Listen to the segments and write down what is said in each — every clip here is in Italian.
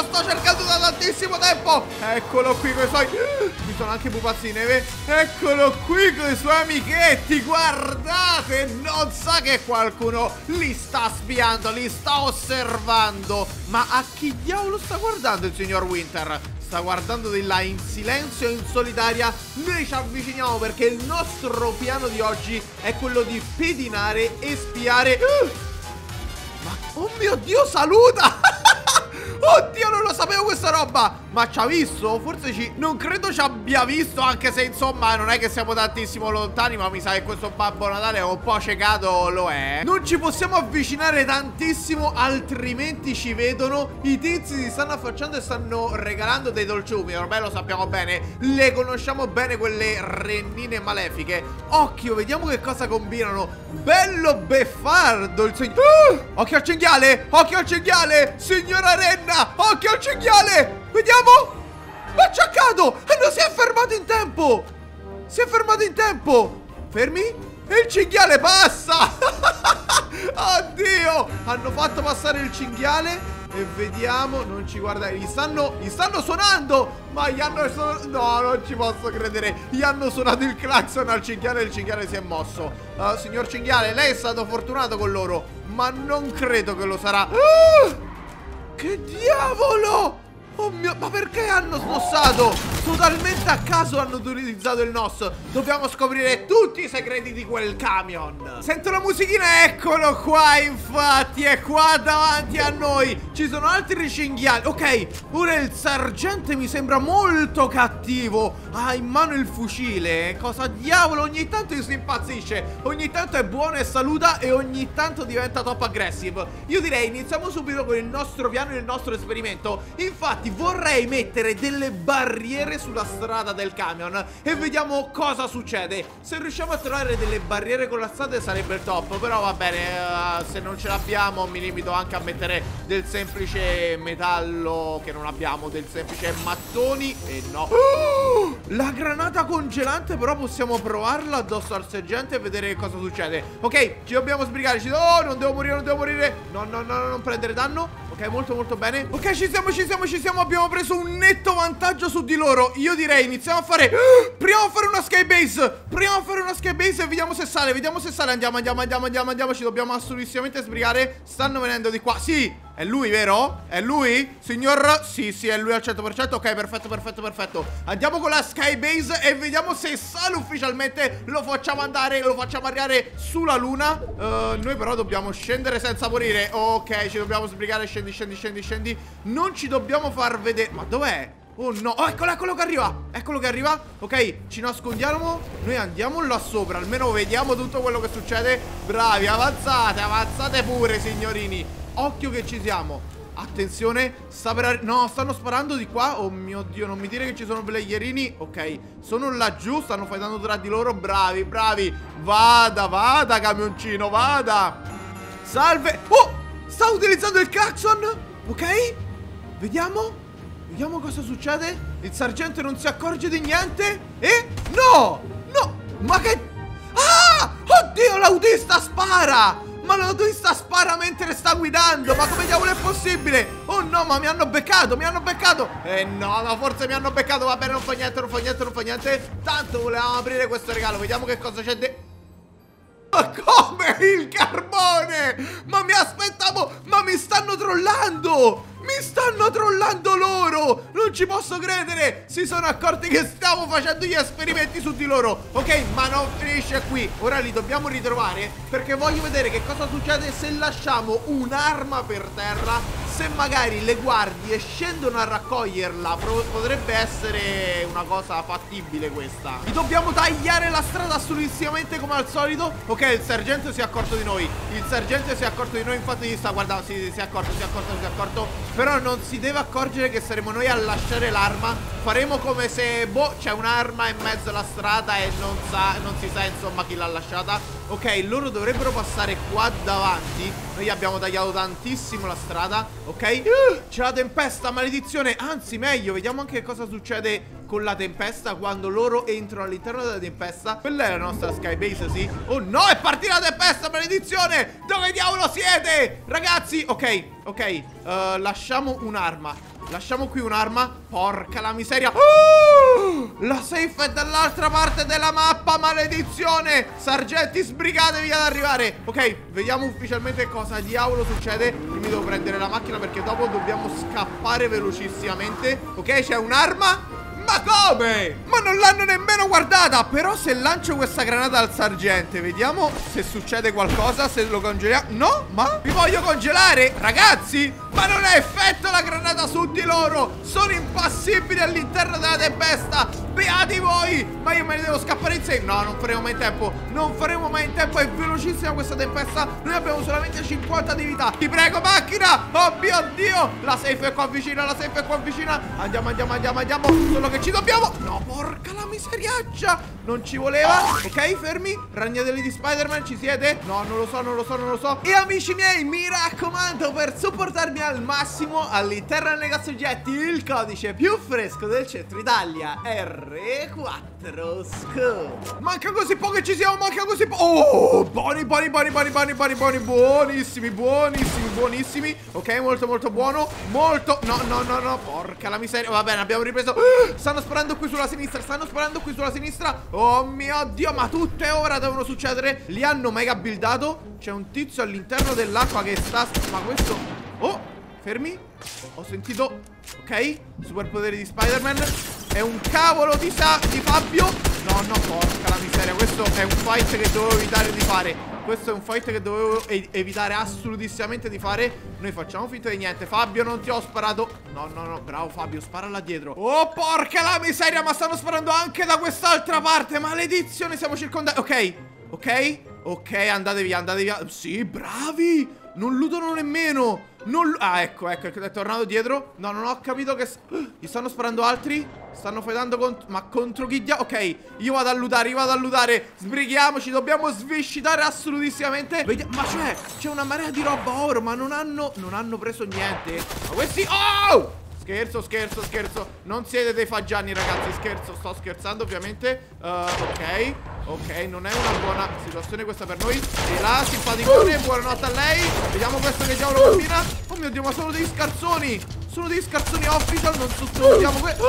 lo sto cercando da tantissimo tempo. Eccolo qui con i suoi... Ci sono anche pupazzi di neve. Eccolo qui con i suoi amichetti. Guardate, non sa che qualcuno li sta spiando, li sta osservando. Ma a chi diavolo sta guardando il signor Winter? Sta guardando di là in silenzio e in solitaria. Noi ci avviciniamo perché il nostro piano di oggi è quello di pedinare e spiare. Ma oh mio Dio, saluta! Oddio, non lo sapevo questa roba. Ma ci ha visto? Forse ci... Non credo ci abbia visto, anche se insomma non è che siamo tantissimo lontani, ma mi sa che questo Babbo Natale è un po' ciecato, lo è. Non ci possiamo avvicinare tantissimo, altrimenti ci vedono. I tizi si stanno affacciando e stanno regalando dei dolciumi. Ormai lo sappiamo bene, le conosciamo bene quelle rennine malefiche. Occhio, vediamo che cosa combinano. Bello beffardo il signore. Occhio al cinghiale, occhio al cinghiale, signora Renna. Occhio al cinghiale! Vediamo! Ma è acciaccato! E non si è fermato in tempo! Si è fermato in tempo! Fermi! E il cinghiale passa! Oddio! Hanno fatto passare il cinghiale. E vediamo, non ci guardare. Gli stanno suonando. Ma gli hanno suonato. No, non ci posso credere. Gli hanno suonato il clacson al cinghiale e il cinghiale si è mosso. Signor cinghiale, lei è stato fortunato con loro, ma non credo che lo sarà. Che diavolo! Oh mio, ma perché hanno snossato? Totalmente a caso hanno utilizzato il NOS. Dobbiamo scoprire tutti i segreti di quel camion. Sento la musichina, eccolo qua, infatti, è qua davanti a noi. Ci sono altri cinghiali. Ok, ora il sergente mi sembra molto cattivo. Ha in mano il fucile. Cosa diavolo? Ogni tanto si impazzisce. Ogni tanto è buono e saluta e ogni tanto diventa top aggressive. Io direi iniziamo subito con il nostro piano e il nostro esperimento. Infatti vorrei mettere delle barriere sulla strada del camion e vediamo cosa succede. Se riusciamo a trovare delle barriere collassate sarebbe il top. Però va bene, se non ce l'abbiamo mi limito anche a mettere del semplice metallo che non abbiamo, del semplice mattoni e no. La granata congelante però possiamo provarla addosso al sergente e vedere cosa succede. Ok, ci dobbiamo sbrigare. Oh, non devo morire, non devo morire. No, no, no, non prendere danno. Ok, molto molto bene. Ok, ci siamo, ci siamo, ci siamo. Abbiamo preso un netto vantaggio su di loro. Io direi iniziamo a fare... Proviamo a fare una skybase. Proviamo a fare una skybase e vediamo se sale. Vediamo se sale. Andiamo, andiamo, andiamo, andiamo, andiamo. Ci dobbiamo assolutamente sbrigare. Stanno venendo di qua. Sì, è lui, vero? È lui? Signor? Sì, sì, è lui al 100%. Ok, perfetto, perfetto, perfetto. Andiamo con la skybase e vediamo se sale ufficialmente. Lo facciamo andare, lo facciamo arrivare sulla luna. Noi però dobbiamo scendere senza morire. Ok, ci dobbiamo sbrigare. Scendi, scendi, scendi, scendi. Non ci dobbiamo far vedere. Ma dov'è? Oh no, oh, eccolo, eccolo che arriva. Eccolo che arriva. Ok, ci nascondiamo. Noi andiamo là sopra, almeno vediamo tutto quello che succede. Bravi, avanzate, avanzate pure, signorini. Occhio che ci siamo. Attenzione, sta per... No, stanno sparando di qua. Oh mio Dio, non mi dire che ci sono playerini. Ok, sono laggiù, stanno fightando tra di loro. Bravi, bravi. Vada, vada, camioncino, vada. Salve. Oh, sta utilizzando il clacson. Ok, vediamo. Vediamo cosa succede. Il sergente non si accorge di niente. No, no. Ma che... Ah, oddio, l'autista spara. Ma l'autista spara mentre sta guidando. Ma come diavolo è possibile? Oh no, ma mi hanno beccato, mi hanno beccato. Eh no, ma forse mi hanno beccato. Va bene, non fa niente, non fa niente, non fa niente. Tanto volevamo aprire questo regalo. Vediamo che cosa c'è dentro. Ma come? Il carbone! Ma mi aspettavo. Ma mi stanno trollando. Mi stanno trollando loro. Non ci posso credere. Si sono accorti che stavo facendo gli esperimenti su di loro. Ok, ma non finisce qui. Ora li dobbiamo ritrovare perché voglio vedere che cosa succede se lasciamo un'arma per terra. Se magari le guardie scendono a raccoglierla, potrebbe essere una cosa fattibile questa. Gli dobbiamo tagliare la strada assolutamente come al solito. Ok, il sergente si è accorto di noi. Il sergente si è accorto di noi. Infatti gli sta guardando. Sì, si è accorto, si è accorto, si è accorto. Però non si deve accorgere che saremo noi a lasciare l'arma. Faremo come se, boh, c'è un'arma in mezzo alla strada e non si sa insomma chi l'ha lasciata. Ok, loro dovrebbero passare qua davanti. Noi abbiamo tagliato tantissimo la strada. Ok, c'è la tempesta, maledizione. Anzi, meglio, vediamo anche cosa succede con la tempesta quando loro entrano all'interno della tempesta. Quella è la nostra skybase, sì? Oh no, è partita la tempesta, maledizione! Dove diavolo siete? Ragazzi, ok, ok, lasciamo un'arma. Lasciamo qui un'arma. Porca la miseria. La safe è dall'altra parte della mappa. Maledizione. Sargenti, sbrigatevi ad arrivare. Ok, vediamo ufficialmente cosa diavolo succede. Io mi devo prendere la macchina perché dopo dobbiamo scappare velocissimamente. Ok, c'è un'arma. Ma come? Ma non l'hanno nemmeno guardata. Però se lancio questa granata al sergente, vediamo se succede qualcosa. Se lo congeliamo. No? Ma vi voglio congelare, ragazzi. Ma non ha effetto la granata su di loro. Sono impassibili all'interno della tempesta. Beati voi. Ma io me ne devo scappare in sé. No, non faremo mai in tempo. Non faremo mai in tempo. È velocissima questa tempesta. Noi abbiamo solamente 50 di vita. Ti prego, macchina. Oh mio Dio. La safe è qua vicina. La safe è qua vicina. Andiamo, andiamo, andiamo, andiamo. Solo che ci dobbiamo. No, porca la miseriaccia. Non ci voleva. Ok, fermi. Ragnatelli di Spider-Man, ci siete? No, non lo so, non lo so, non lo so. E amici miei, mi raccomando, per supportarmi al massimo all'interno del negozio oggetti, il codice più fresco del centro Italia, R4SCO. Manca così poco che ci siamo, manca così poco. Oh, buoni, buoni, buoni, buoni, buoni, buoni, buoni, buonissimi, buonissimi, buonissimi. Ok, molto, molto buono. Molto, no, no, no, no, porca la miseria. Va bene, abbiamo ripreso. Stanno sparando qui sulla sinistra, stanno sparando qui sulla sinistra. Oh mio Dio, ma tutte ora devono succedere. Li hanno mega buildato. C'è un tizio all'interno dell'acqua che sta... Ma questo... Oh, fermi. Ho sentito... Ok, superpotere di Spider-Man. È un cavolo di Fabio. No, no, porca la miseria. Questo è un fight che dovevo evitare di fare. Questo è un fight che dovevo evitare assolutissimamente di fare. Noi facciamo finta di niente. Fabio, non ti ho sparato. No, no, no, bravo Fabio, spara là dietro. Oh, porca la miseria, ma stanno sparando anche da quest'altra parte. Maledizione, siamo circondati. Ok, ok, ok, andate via, andate via. Sì, bravi. Non ludono nemmeno. Non... Ah, ecco, ecco, è tornato dietro. No, non ho capito che... Gli stanno sparando altri. Stanno fightando contro... Ma contro chi dia... Ok, io vado a lutare, io vado a lutare. Sbrighiamoci, dobbiamo sviscitare assolutissimamente. Ma c'è una marea di roba oro. Ma non hanno preso niente. Ma questi... Oh! Scherzo, scherzo, scherzo. Non siete dei fagiani, ragazzi. Scherzo, sto scherzando ovviamente. Ok, ok, non è una buona situazione questa per noi. E là, simpaticone, buonanotte a lei. Vediamo questo che diavolo combina. Oh mio Dio, ma sono degli scarzoni. Sono degli scarzoni official, non sottovalutiamo questo.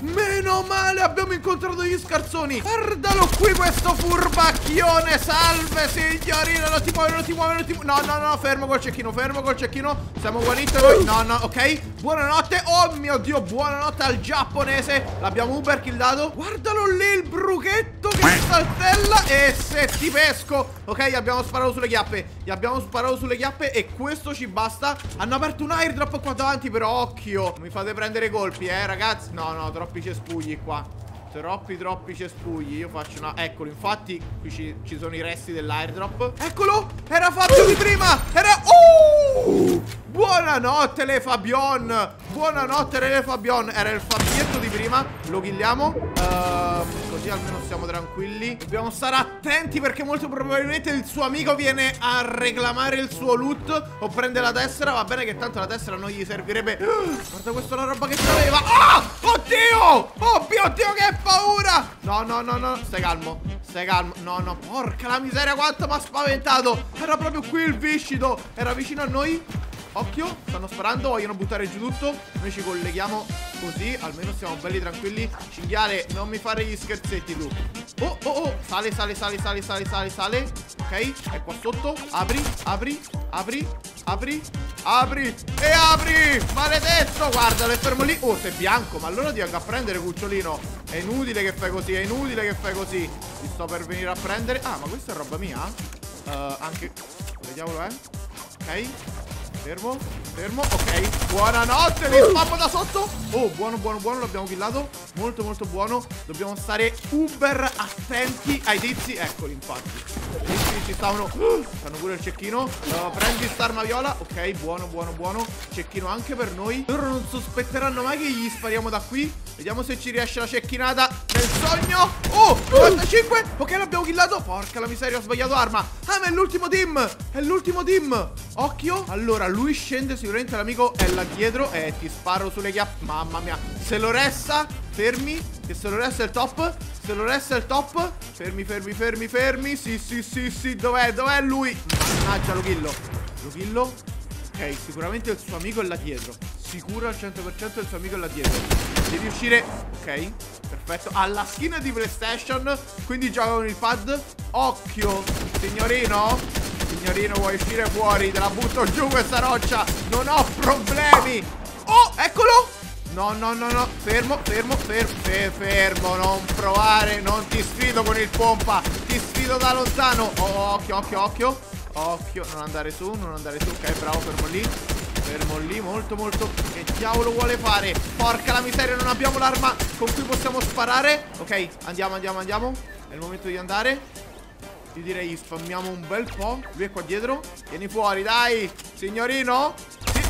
Meno male, abbiamo incontrato degli scarzoni. Guardalo qui questo furbacchione. Salve signorina, non ti muovi, non ti muovi, non ti muovi. No, no, no, fermo col cecchino, fermo col cecchino. Siamo guariti noi. No, no, ok. Buonanotte, oh mio Dio, buonanotte al giapponese. L'abbiamo uber killato. Guardalo lì il bruchetto che saltella. E se ti pesco. Ok, abbiamo sparato sulle chiappe. Gli abbiamo sparato sulle chiappe e questo ci basta. Hanno aperto un airdrop qua davanti. Però occhio, non mi fate prendere colpi, ragazzi. No, no, troppi cespugli qua. Troppi cespugli. Io faccio una... Eccolo, infatti qui ci sono i resti dell'airdrop. Eccolo, era Fabio di prima. Era... Buonanotte le Fabion. Buonanotte le Fabion. Era il Fabietto di prima. Lo killiamo. Così almeno siamo tranquilli. Dobbiamo stare attenti perché molto probabilmente il suo amico viene a reclamare il suo loot o prende la tessera. Va bene che tanto la tessera non gli servirebbe. Guarda questa la roba che c'aveva. Oddio! Oh mio Dio, che paura! No, no, no, no, stai calmo. Stai calmo. No, no, porca la miseria, quanto mi ha spaventato. Era proprio qui il viscido. Era vicino a noi. Occhio, stanno sparando, vogliono buttare giù tutto. Noi ci colleghiamo così, almeno siamo belli tranquilli. Cinghiale, non mi fare gli scherzetti tu. Oh, oh, oh, sale, sale, sale, sale, sale, sale, sale. Ok, è qua sotto. Apri, apri, apri, apri, apri e apri. Maledetto, guardalo, è fermo lì. Oh, sei bianco, ma allora ti vengo a prendere, cucciolino. È inutile che fai così, è inutile che fai così. Ti sto per venire a prendere. Ah, ma questa è roba mia? Anche... Vediamolo, Ok. Fermo, fermo, ok. Buonanotte, li spammo da sotto. Oh, buono, buono, buono, l'abbiamo killato. Molto, molto buono. Dobbiamo stare uber attenti ai tizi. Eccoli, infatti. I tizi ci stavano... Fanno pure il cecchino. Prendi st'arma viola. Ok, buono, buono, buono. Cecchino anche per noi. Loro non sospetteranno mai che gli spariamo da qui. Vediamo se ci riesce la cecchinata nel sogno. Oh, 95. Ok, l'abbiamo killato. Porca la miseria, ho sbagliato arma. Ah, ma è l'ultimo team. È l'ultimo team. Occhio. Allora, lui scende, sicuramente l'amico è là dietro e ti sparo sulle chiappe. Mamma mia, se lo resta, fermi, che se lo resta è il top, se lo resta è il top. Fermi, fermi, fermi, fermi. Sì, sì, sì, sì, dov'è, dov'è lui? Mannaggia, lo killo. Ok, sicuramente il suo amico è là dietro. sicuro al 100% il suo amico là dietro. Devi uscire. Ok, perfetto. Ha la skin di PlayStation, quindi gioca con il pad. Occhio, signorino. Signorino, vuoi uscire fuori? Te la butto giù questa roccia. Non ho problemi. Oh, eccolo. No, no, no, no. Fermo, fermo, fermo. Non provare. Non ti sfido con il pompa. Ti sfido da lontano. Oh, occhio, occhio, occhio. Occhio. Non andare su, non andare su. Ok, bravo, fermo lì. Fermo lì, molto molto. Che diavolo vuole fare? Porca la miseria, non abbiamo l'arma con cui possiamo sparare. Ok, andiamo, andiamo, andiamo. È il momento di andare. Io direi spammiamo un bel po'. Lui è qua dietro. Vieni fuori, dai, signorino.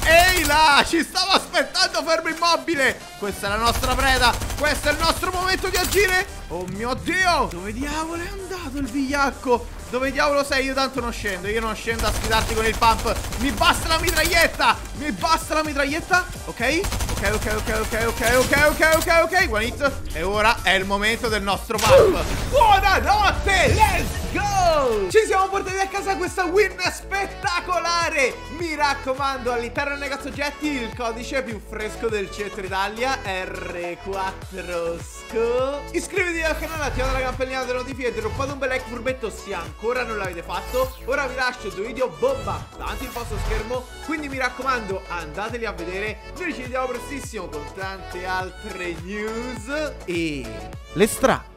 Ehi là, ci stavo aspettando fermo immobile. Questa è la nostra preda. Questo è il nostro momento di agire. Oh mio Dio, dove diavolo è andato il vigliacco? Dove diavolo sei? Io tanto non scendo. Io non scendo a sfidarti con il pump. Mi basta la mitraglietta. Mi basta la mitraglietta. Ok. Ok, ok, ok, ok, ok, ok, ok, ok, ok. One hit. E ora è il momento del nostro pump. Buonanotte. Let's go. Ci siamo portati a casa questa win spettacolare. Mi raccomando, all'interno del negozio oggetti il codice più fresco del centro Italia, R4SCO. Iscriviti al canale, attivate la campanellina delle notifiche e droppate un bel like furbetto se ancora non l'avete fatto. Ora vi lascio due video bomba davanti al vostro schermo, quindi mi raccomando, andateli a vedere. Noi ci vediamo prestissimo con tante altre news e le stra